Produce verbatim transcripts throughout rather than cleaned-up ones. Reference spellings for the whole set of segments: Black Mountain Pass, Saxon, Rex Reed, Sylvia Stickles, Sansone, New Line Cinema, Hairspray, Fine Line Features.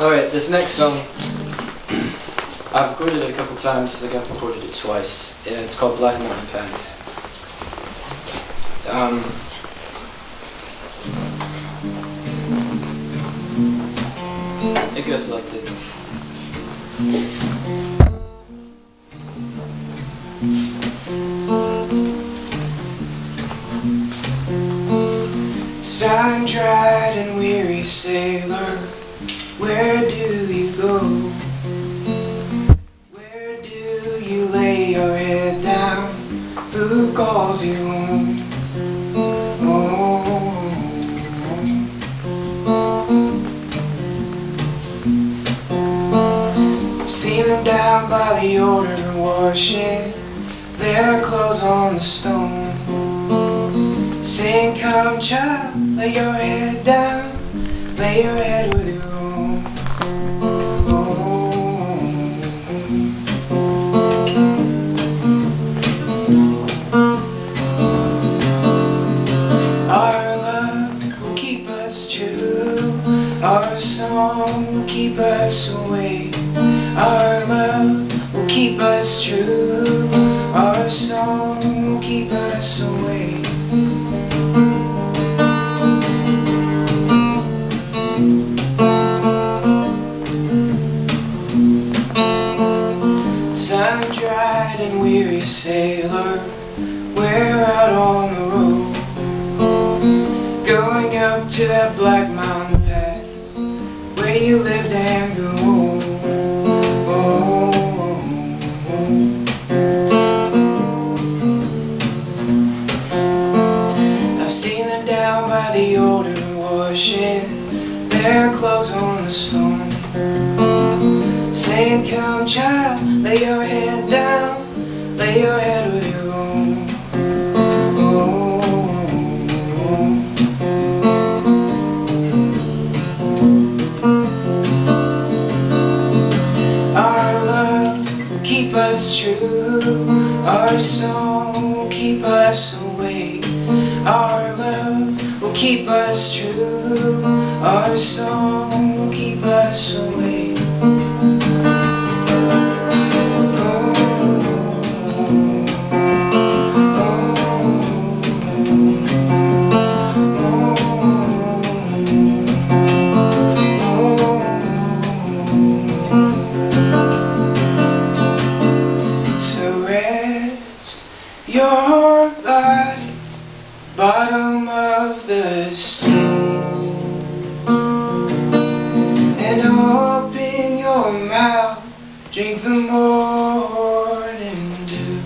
Alright, this next song, I've recorded it a couple times, I think I've recorded it twice. Yeah, it's called Black Mountain Pass. Um, it goes like this. Sun-dried and weary sailor, where do you go? Where do you lay your head down? Who calls you home? See them down by the order washing their clothes on the stone, saying, come child, lay your head down, lay your head with your own. Oh. Our love will keep us true, our song will keep us awake. Our love will keep us true, our song will keep us awake. Sun-dried and weary sailor, we're out on the road, going up to that Black Mountain Pass where you lived and grew old. By the older washing their clothes on the stone, saying, come child, lay your head down, lay your head with your own. Oh, oh, oh. Our love will keep us true, our song will keep us awake. Our love will keep us true, our song will keep us awake. So rest your life bottom of the slope, and open your mouth, drink the morning dew.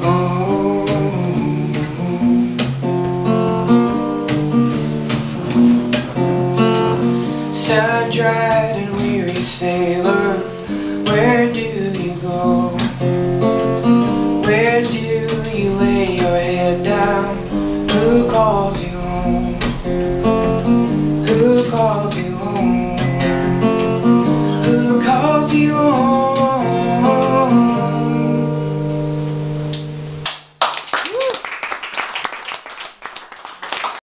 Oh, oh, oh. Sun-dried and weary sailor, where do you go?